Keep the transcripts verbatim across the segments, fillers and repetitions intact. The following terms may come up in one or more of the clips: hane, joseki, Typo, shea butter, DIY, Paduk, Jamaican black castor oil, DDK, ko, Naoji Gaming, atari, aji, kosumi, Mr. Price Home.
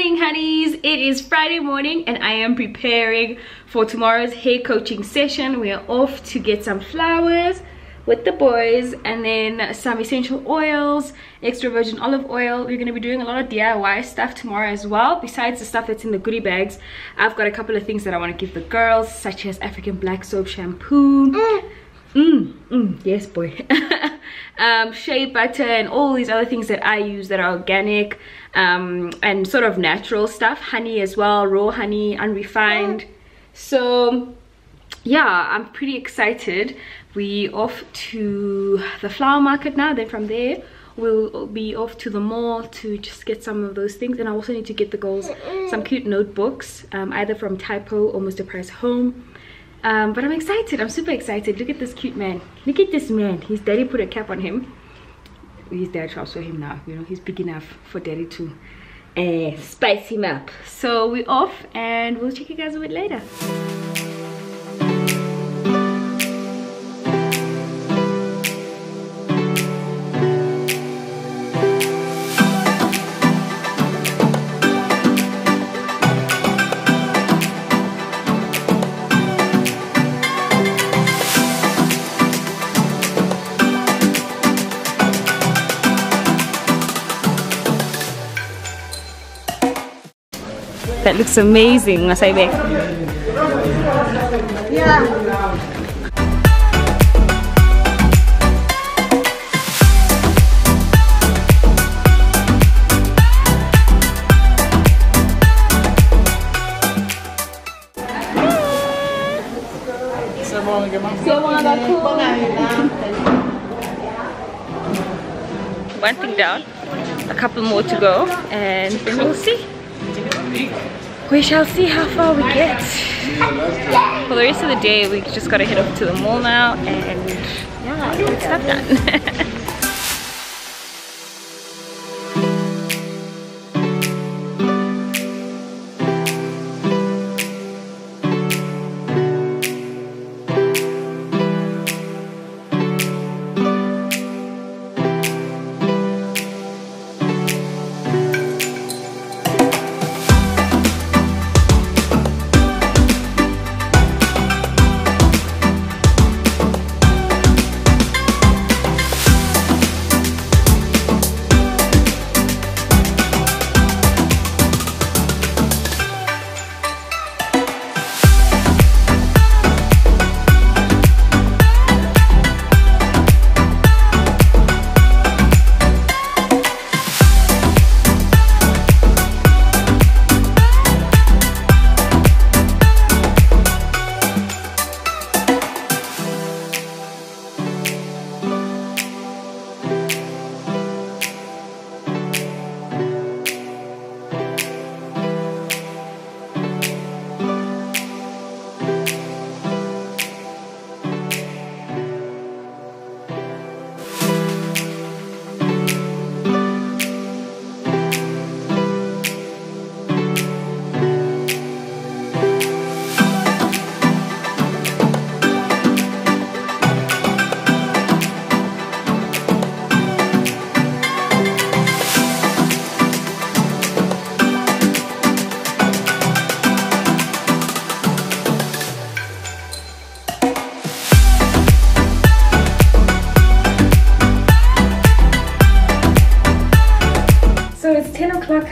morning, honeys. It is Friday morning and I am preparing for tomorrow's hair coaching session. We are off to get some flowers with the boys and then some essential oils, extra virgin olive oil. We're going to be doing a lot of D I Y stuff tomorrow as well. Besides the stuff that's in the goodie bags, I've got a couple of things that I want to give the girls, such as African black soap shampoo. Mm. Mm, mm, yes boy. um, shea butter and all these other things that I use that are organic um, and sort of natural stuff. Honey as well, raw honey, unrefined. So yeah, I'm pretty excited. We're off to the flower market now, then from there we'll be off to the mall to just get some of those things. And I also need to get the girls some cute notebooks, um, either from Typo or Mister Price Home. Um, but I'm excited. I'm super excited. Look at this cute man. Look at this man. His daddy put a cap on him. His dad shall show him now. You know, he's big enough for daddy to uh, spice him up. So we're off and we'll check you guys out later. That looks amazing, must I say back? Yeah. One thing down, a couple more to go, and then we'll see. We shall see how far we get. For the rest of the day, we just gotta head off to the mall now and yeah, get stuff done.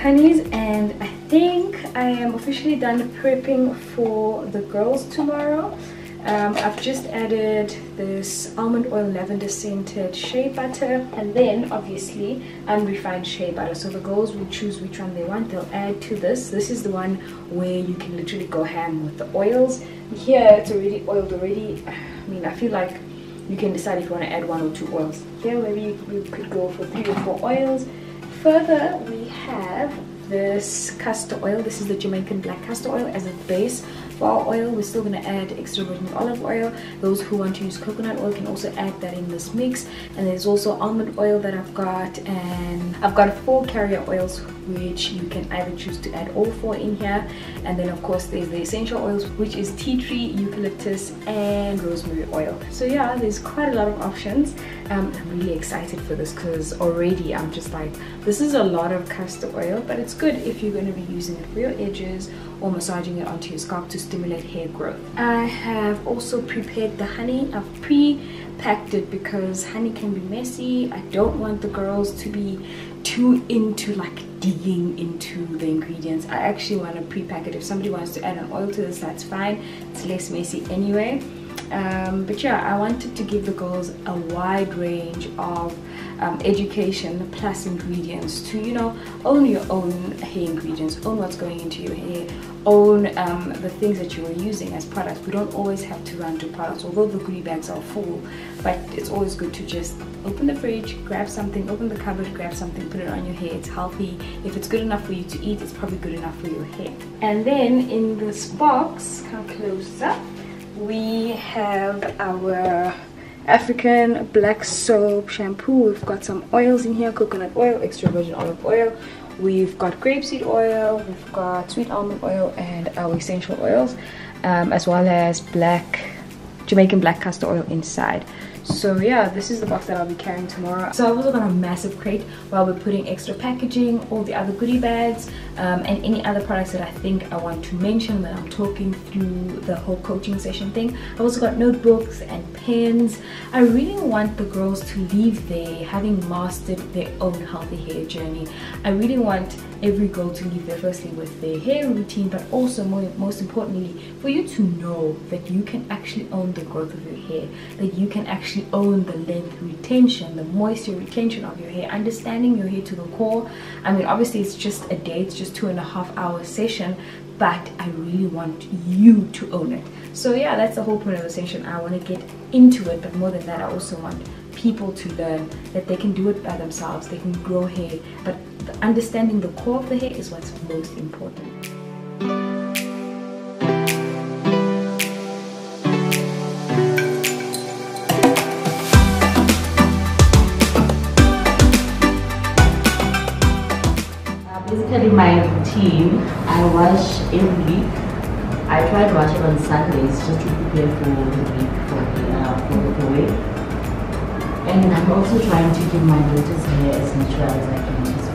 Honeys, and I think I am officially done prepping for the girls tomorrow. Um, I've just added this almond oil lavender scented shea butter and then obviously unrefined shea butter. So the girls will choose which one they want. They'll add to this. This is the one where you can literally go ham with the oils. Here it's already oiled already. I mean, I feel like you can decide if you want to add one or two oils. There maybe we could go for three or four oils. Further, we have this castor oil. This is the Jamaican black castor oil as a base. for oil, we're still going to add extra virgin olive oil. Those who want to use coconut oil can also add that in this mix. And there's also almond oil that I've got, and I've got four carrier oils which you can either choose to add all four in here. And then of course there's the essential oils, which is tea tree, eucalyptus and rosemary oil. So yeah, there's quite a lot of options. um, I'm really excited for this because already I'm just like, this is a lot of castor oil, but it's good if you're going to be using it for your edges or massaging it onto your scalp to stimulate hair growth. I have also prepared the honey. I've pre-packed it because honey can be messy. I don't want the girls to be too into like digging into the ingredients. I actually want to pre-pack it. If somebody wants to add an oil to this, that's fine. It's less messy anyway. Um, but yeah, I wanted to give the girls a wide range of um, education plus ingredients to, you know, own your own hair ingredients, own what's going into your hair, own um, the things that you are using as products. We don't always have to run to products, although the goodie bags are full, but it's always good to just open the fridge, grab something, open the cupboard, grab something, put it on your hair. It's healthy. If it's good enough for you to eat, it's probably good enough for your hair. And then in this box, come closer, we have our African black soap shampoo. We've got some oils in here, coconut oil, extra virgin olive oil, we've got grapeseed oil, we've got sweet almond oil and our essential oils, um, as well as black Jamaican black castor oil inside. So yeah, this is the box that I'll be carrying tomorrow. So I've also got a massive crate while we're putting extra packaging, all the other goodie bags, um, and any other products that I think I want to mention when I'm talking through the whole coaching session thing. I've also got notebooks and pens. I really want the girls to leave there having mastered their own healthy hair journey. I really want every girl to leave there firstly with their hair routine, but also more, most importantly for you to know that you can actually own the growth of your hair, that you can actually own the length retention, the moisture retention of your hair, understanding your hair to the core. I mean, obviously it's just a day, it's just two and a half hour session, but I really want you to own it. So yeah, that's the whole point of the session. I want to get into it, but more than that, I also want people to learn that they can do it by themselves, they can grow hair, but understanding the core of the hair is what's most important. My routine, I wash every week. I try to wash it on Sundays just to prepare for the week, for the, uh, for the week. And I'm also trying to give my daughter's hair as natural as I can, just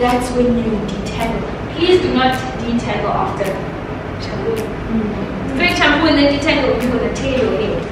that's when you detangle. Please do not detangle after shampoo. Mm-hmm. Three shampoo and then detangle, you're going to tear your hair.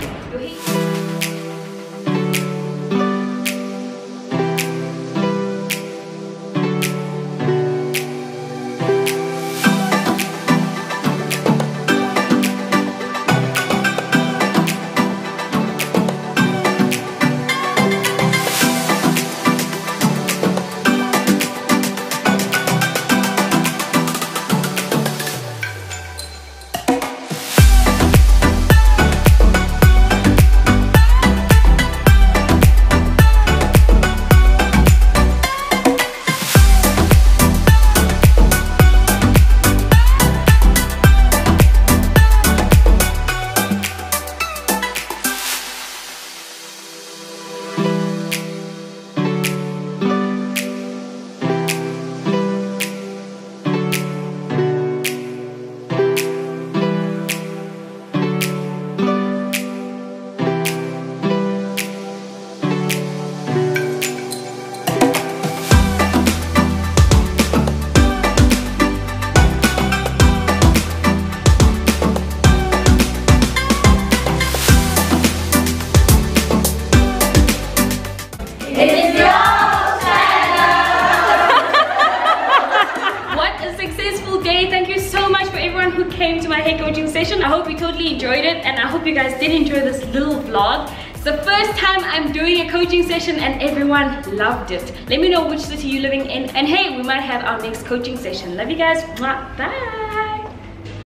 my hair coaching session. I hope you totally enjoyed it, and I hope you guys did enjoy this little vlog. It's the first time I'm doing a coaching session and everyone loved it. Let me know which city you're living in, and hey, we might have our next coaching session. Love you guys. Bye.